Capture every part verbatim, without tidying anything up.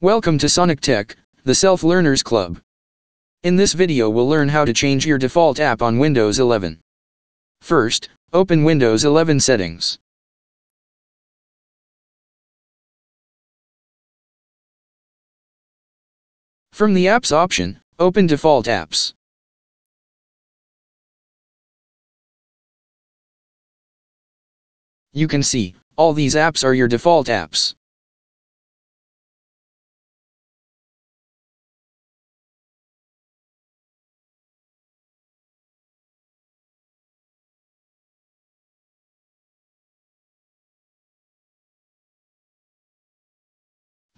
Welcome to Sonic Tech, the Self-Learners Club. In this video we'll learn how to change your default app on Windows eleven. First, open Windows eleven settings. From the Apps option, open Default Apps. You can see, all these apps are your default apps.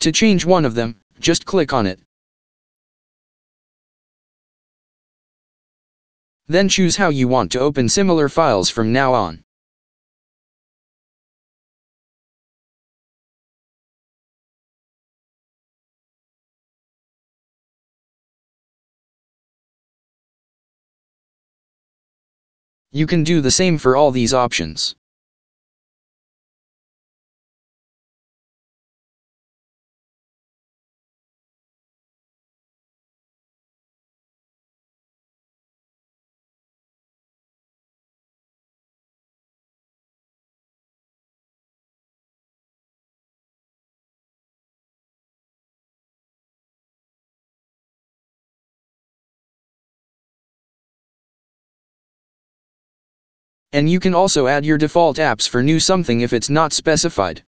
To change one of them, just click on it. Then choose how you want to open similar files from now on. You can do the same for all these options. And you can also add your default apps for new something if it's not specified.